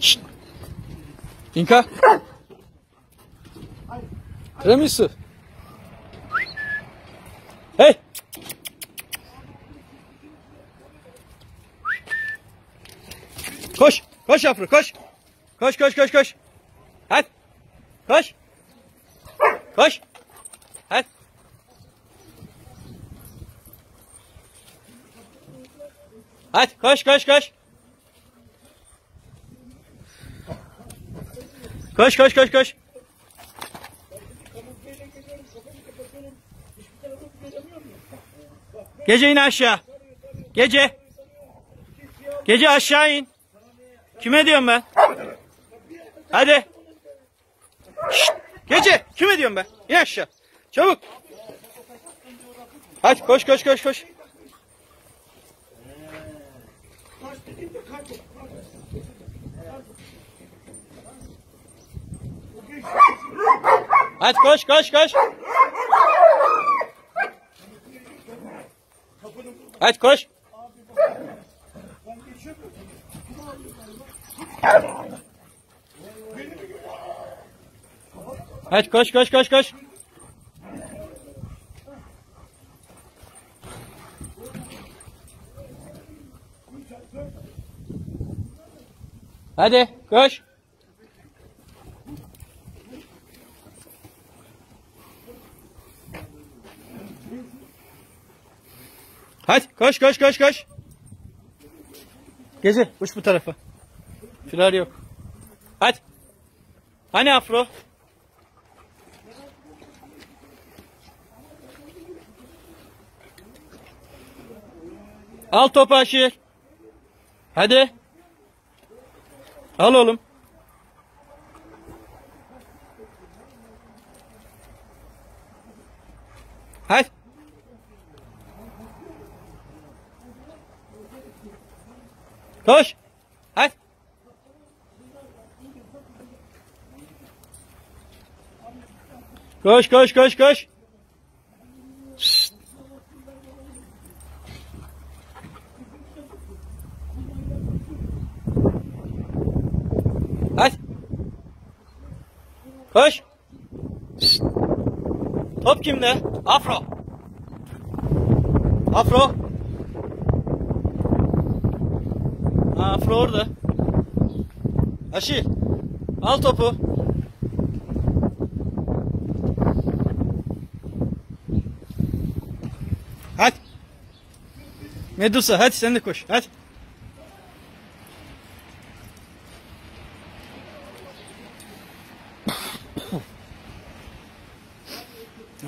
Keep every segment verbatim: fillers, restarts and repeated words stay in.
Şşt. İnka. Tremisi. Hey. Koş. Koş Afro koş. Koş koş koş koş. Hadi. Koş. Koş. Hadi. Hadi koş koş koş. Koş koş koş koş. Gece in aşağı. Gece. Gece aşağı in. Kime diyorum ben? Hadi. Şşt. Gece. Kime diyorum ben? İn aşağı. Çabuk. Hadi koş koş koş koş. Hadi koş koş koş. Hadi koş. Hadi koş koş koş koş. Hadi koş. Hadi koş koş koş koş. Gece uç bu tarafa. Firar yok. Hadi. Hani Afro? Al topu Aşil. Hadi. Al oğlum. Hadi. Koş. Hadi. Koş koş koş koş. Şşt. Hadi. Koş. Şşt. Top kimde? Afro. Afro. Afro orada. Aşil. Al topu. Hadi. MEDUSA hadi sen de koş. Hadi.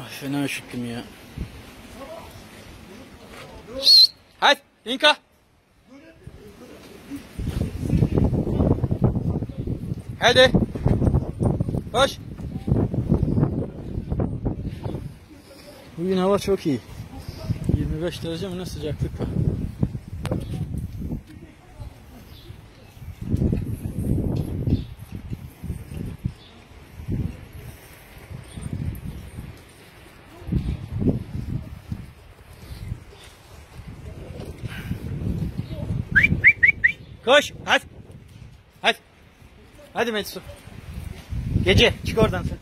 Ay fena üşüttüm ya. Şşt. Hadi İnka. Hadi. Koş. Bugün hava çok iyi. yirmi beş derece mi ne sıcaklık var. Koş. Hadi. Hadi. Hadi Mert. Gece çık oradan sen.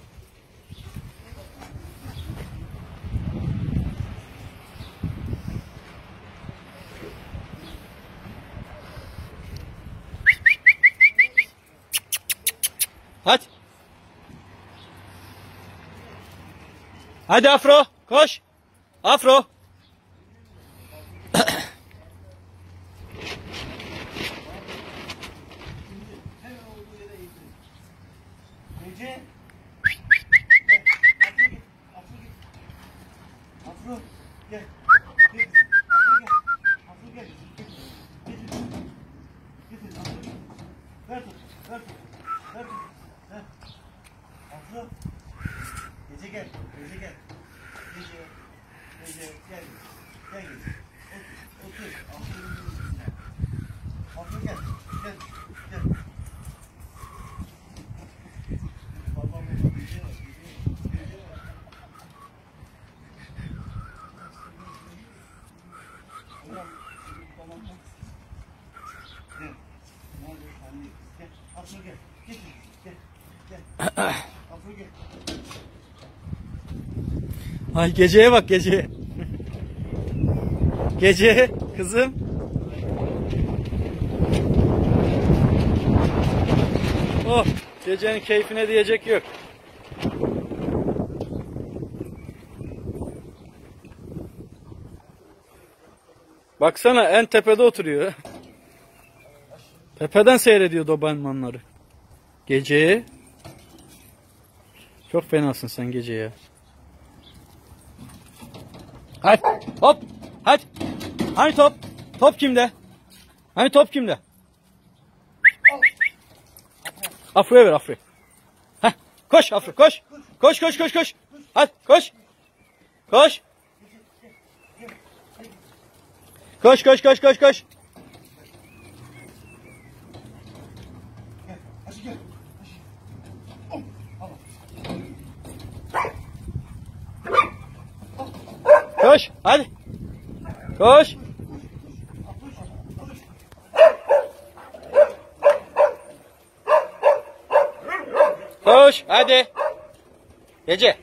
Hadi. Hadi Afro koş. Afro. Gece gel, gece gel. Gece, gece gel. Gel gece. Otur, otur. Afro gel, gel, gel. Babam benim gece. Gel. Afro gel. Gel. Gel. Afro gel. Ay Gece'ye bak Gece. Gece kızım. Oh, Gece'nin keyfine diyecek yok. Baksana en tepede oturuyor. Tepeden seyrediyor dobermanları. Gece. Çok fenasın sen Gece ya. Hadi hop. Hadi. Hani top? Top kimde? Hani top kimde? Afro'ya ver Afro'ya. Heh. Koş Afro koş. Koş koş koş koş. Hadi koş. Koş. Koş koş koş koş koş. Koş hadi. Koş. Koş hadi. Gece.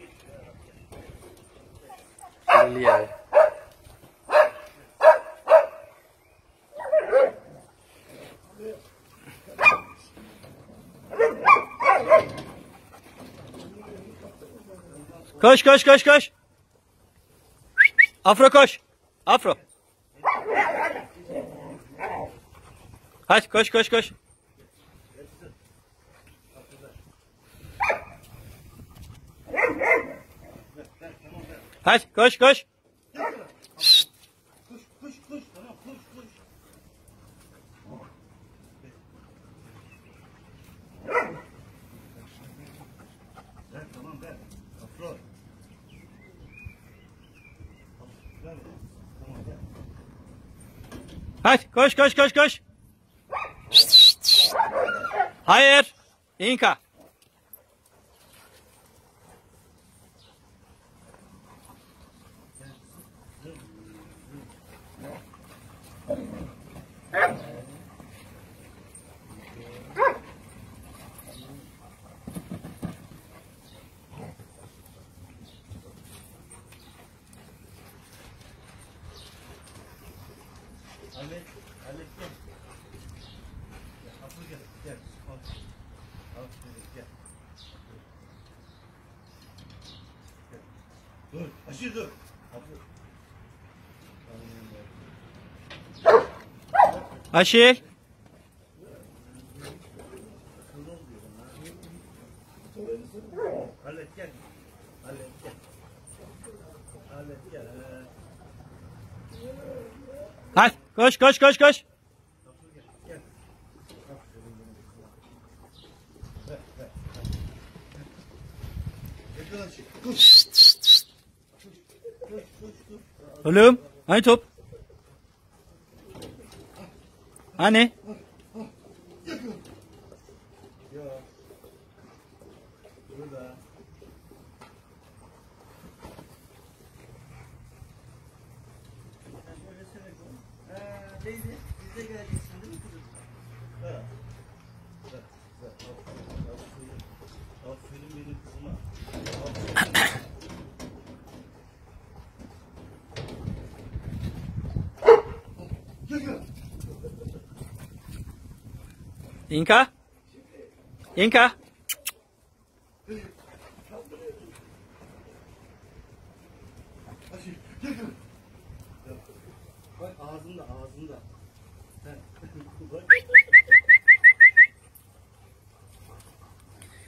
Koş koş koş koş. Afro koş. Afro. Hadi koş koş koş. Hadi koş koş. Şşt. Koş koş koş. Tamam koş koş. Ver tamam ver. Afro. Hadi koş koş koş koş. Hayır. İnka. Dur, aşır dur. Aşır. Halet gel. Halet gel. Halet gel. Hadi koş koş koş koş. Oğlum, hani top? Hani? İnka? İnka? Bak ağzında ağzında.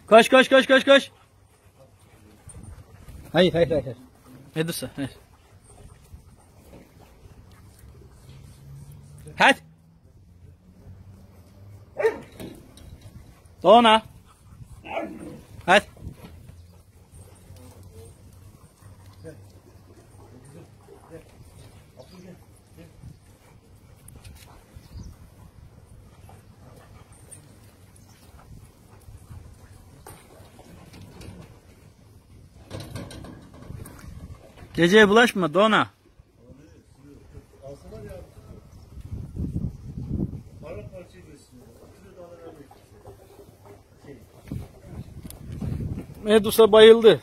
Koş koş koş koş koş. Hayır hayır hayır. MEDUSA. Hayır. Hadi. Dona. Hadi. Geceye bulaşma Dona. Alsalar ya. Parla parça ediyorsun. Medusa bayıldı.